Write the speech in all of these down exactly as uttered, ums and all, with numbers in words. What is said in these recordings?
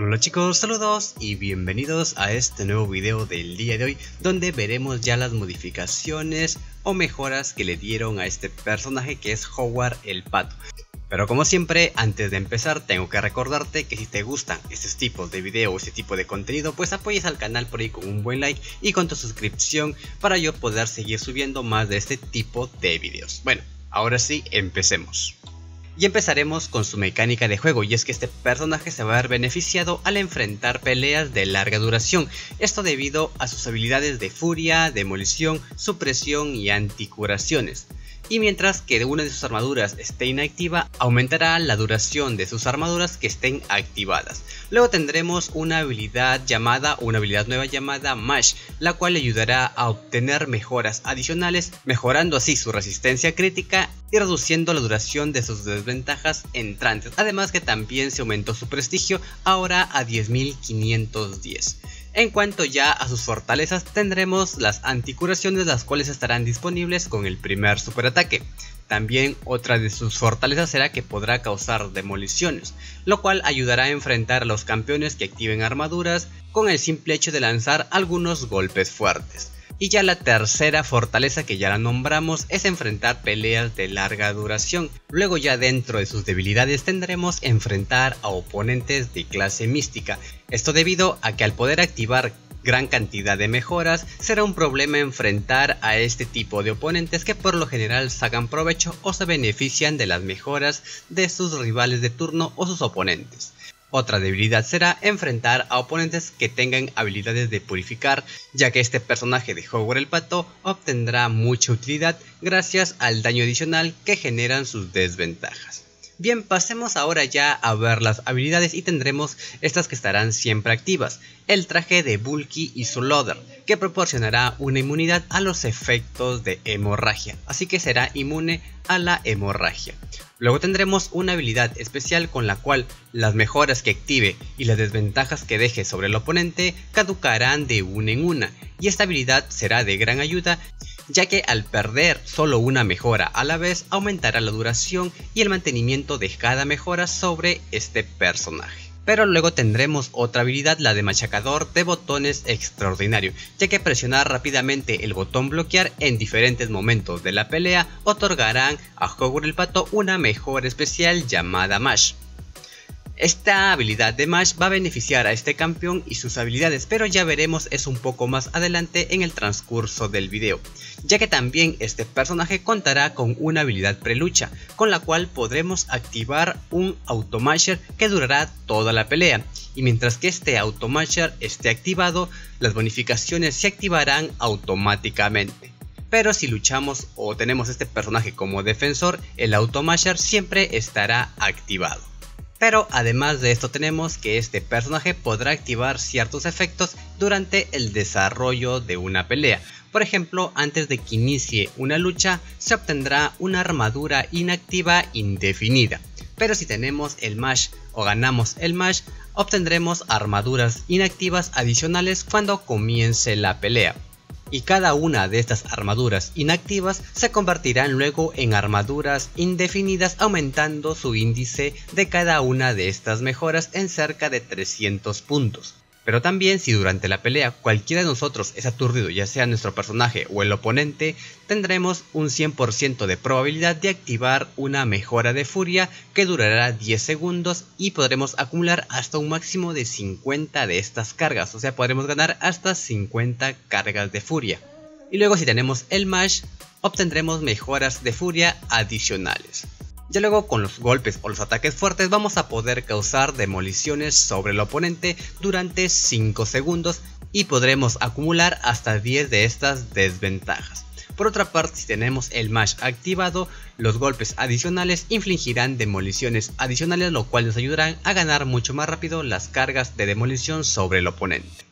Hola chicos, saludos y bienvenidos a este nuevo video del día de hoy, donde veremos ya las modificaciones o mejoras que le dieron a este personaje que es Howard el Pato. Pero como siempre, antes de empezar tengo que recordarte que si te gustan estos tipos de videos o este tipo de contenido, pues apoyes al canal por ahí con un buen like y con tu suscripción para yo poder seguir subiendo más de este tipo de videos. Bueno, ahora sí, empecemos. Y empezaremos con su mecánica de juego, y es que este personaje se va a ver beneficiado al enfrentar peleas de larga duración, esto debido a sus habilidades de furia, demolición, supresión y anticuraciones. Y mientras que una de sus armaduras esté inactiva, aumentará la duración de sus armaduras que estén activadas. Luego tendremos una habilidad llamada, una habilidad nueva llamada Mash, la cual le ayudará a obtener mejoras adicionales, mejorando así su resistencia crítica y reduciendo la duración de sus desventajas entrantes. Además que también se aumentó su prestigio, ahora a diez mil quinientos diez. En cuanto ya a sus fortalezas, tendremos las anticuraciones, las cuales estarán disponibles con el primer superataque. También otra de sus fortalezas será que podrá causar demoliciones, lo cual ayudará a enfrentar a los campeones que activen armaduras con el simple hecho de lanzar algunos golpes fuertes. Y ya la tercera fortaleza, que ya la nombramos, es enfrentar peleas de larga duración. Luego ya dentro de sus debilidades tendremos enfrentar a oponentes de clase mística. Esto debido a que al poder activar gran cantidad de mejoras, será un problema enfrentar a este tipo de oponentes que por lo general sacan provecho o se benefician de las mejoras de sus rivales de turno o sus oponentes. Otra debilidad será enfrentar a oponentes que tengan habilidades de purificar, ya que este personaje de Howard el Pato obtendrá mucha utilidad gracias al daño adicional que generan sus desventajas. Bien, pasemos ahora ya a ver las habilidades y tendremos estas que estarán siempre activas. El traje de Bulky y su loader, que proporcionará una inmunidad a los efectos de hemorragia, así que será inmune a la hemorragia. Luego tendremos una habilidad especial con la cual las mejoras que active y las desventajas que deje sobre el oponente caducarán de una en una, y esta habilidad será de gran ayuda, ya que al perder solo una mejora a la vez aumentará la duración y el mantenimiento de cada mejora sobre este personaje. Pero luego tendremos otra habilidad, la de machacador de botones extraordinario, ya que presionar rápidamente el botón bloquear en diferentes momentos de la pelea otorgarán a Howard el Pato una mejora especial llamada Mash. Esta habilidad de Mash va a beneficiar a este campeón y sus habilidades, pero ya veremos eso un poco más adelante en el transcurso del video, ya que también este personaje contará con una habilidad prelucha, con la cual podremos activar un automasher que durará toda la pelea, y mientras que este automasher esté activado, las bonificaciones se activarán automáticamente. Pero si luchamos o tenemos este personaje como defensor, el automasher siempre estará activado. Pero además de esto tenemos que este personaje podrá activar ciertos efectos durante el desarrollo de una pelea. Por ejemplo, antes de que inicie una lucha se obtendrá una armadura inactiva indefinida. Pero si tenemos el Mash o ganamos el Mash, obtendremos armaduras inactivas adicionales cuando comience la pelea. Y cada una de estas armaduras inactivas se convertirán luego en armaduras indefinidas, aumentando su índice de cada una de estas mejoras en cerca de trescientos puntos. Pero también si durante la pelea cualquiera de nosotros es aturdido, ya sea nuestro personaje o el oponente, tendremos un cien por ciento de probabilidad de activar una mejora de furia que durará diez segundos y podremos acumular hasta un máximo de cincuenta de estas cargas, o sea podremos ganar hasta cincuenta cargas de furia. Y luego si tenemos el Mash obtendremos mejoras de furia adicionales. Ya luego con los golpes o los ataques fuertes vamos a poder causar demoliciones sobre el oponente durante cinco segundos y podremos acumular hasta diez de estas desventajas. Por otra parte, si tenemos el Mash activado, los golpes adicionales infligirán demoliciones adicionales, lo cual nos ayudarán a ganar mucho más rápido las cargas de demolición sobre el oponente.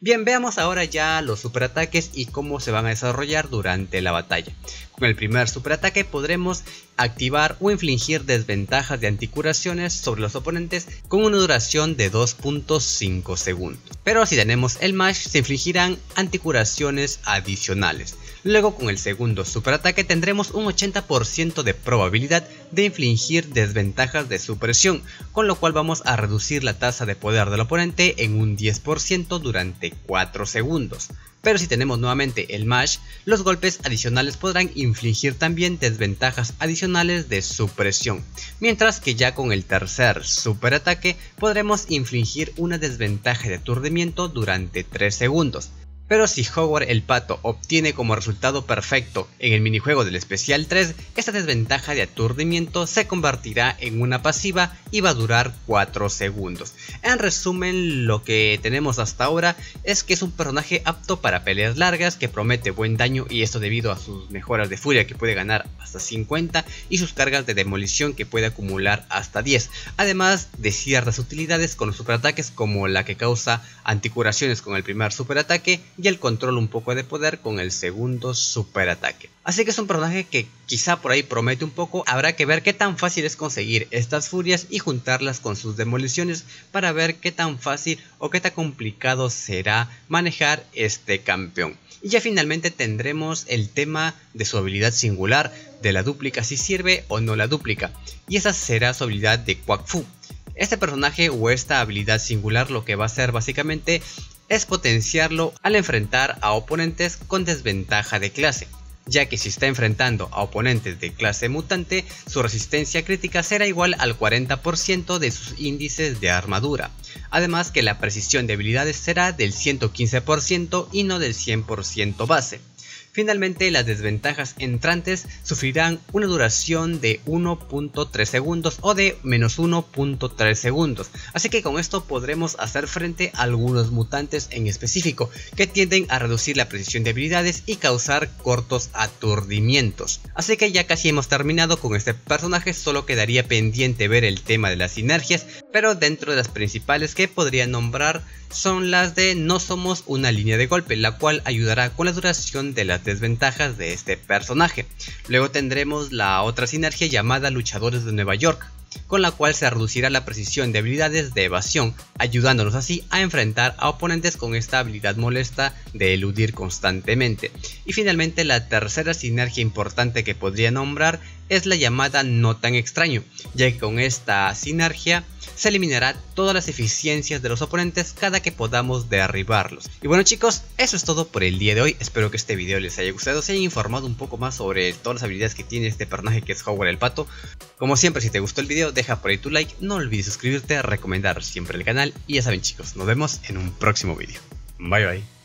Bien, veamos ahora ya los superataques y cómo se van a desarrollar durante la batalla. Con el primer superataque podremos activar o infligir desventajas de anticuraciones sobre los oponentes con una duración de dos punto cinco segundos. Pero si tenemos el Mash se infligirán anticuraciones adicionales. Luego con el segundo superataque tendremos un ochenta por ciento de probabilidad de infligir desventajas de supresión, con lo cual vamos a reducir la tasa de poder del oponente en un diez por ciento durante cuatro segundos. Pero si tenemos nuevamente el Mash, los golpes adicionales podrán infligir también desventajas adicionales de supresión, mientras que ya con el tercer superataque podremos infligir una desventaja de aturdimiento durante tres segundos. Pero si Howard el Pato obtiene como resultado perfecto en el minijuego del especial tres, esta desventaja de aturdimiento se convertirá en una pasiva y va a durar cuatro segundos. En resumen, lo que tenemos hasta ahora es que es un personaje apto para peleas largas, que promete buen daño, y esto debido a sus mejoras de furia que puede ganar hasta cincuenta y sus cargas de demolición que puede acumular hasta diez. Además de ciertas utilidades con los superataques, como la que causa anticuraciones con el primer superataque y el control un poco de poder con el segundo superataque. Así que es un personaje que quizá por ahí promete un poco. Habrá que ver qué tan fácil es conseguir estas furias y juntarlas con sus demoliciones para ver qué tan fácil o qué tan complicado será manejar este campeón. Y ya finalmente tendremos el tema de su habilidad singular, de la duplica, si sirve o no la duplica. Y esa será su habilidad de Quackfu. Este personaje o esta habilidad singular lo que va a hacer básicamente es potenciarlo al enfrentar a oponentes con desventaja de clase, ya que si está enfrentando a oponentes de clase mutante, su resistencia crítica será igual al cuarenta por ciento de sus índices de armadura. Además que la precisión de habilidades será del ciento quince por ciento y no del cien por ciento base. Finalmente, las desventajas entrantes sufrirán una duración de uno punto tres segundos o de menos uno punto tres segundos. Así que con esto podremos hacer frente a algunos mutantes en específico que tienden a reducir la precisión de habilidades y causar cortos aturdimientos. Así que ya casi hemos terminado con este personaje, solo quedaría pendiente ver el tema de las sinergias, pero dentro de las principales que podría nombrar son las de No Somos Una Línea de Golpe, la cual ayudará con la duración de las desventajas de este personaje. Luego tendremos la otra sinergia llamada Luchadores de Nueva York, con la cual se reducirá la precisión de habilidades de evasión, ayudándonos así a enfrentar a oponentes con esta habilidad molesta de eludir constantemente. Y finalmente, la tercera sinergia importante que podría nombrar es la llamada No Tan Extraño, ya que con esta sinergia se eliminará todas las eficiencias de los oponentes cada que podamos derribarlos. Y bueno chicos, eso es todo por el día de hoy. Espero que este video les haya gustado, se haya informado un poco más sobre todas las habilidades que tiene este personaje que es Howard el Pato. Como siempre, si te gustó el video, deja por ahí tu like, no olvides suscribirte, recomendar siempre el canal, y ya saben chicos, nos vemos en un próximo video. Bye bye.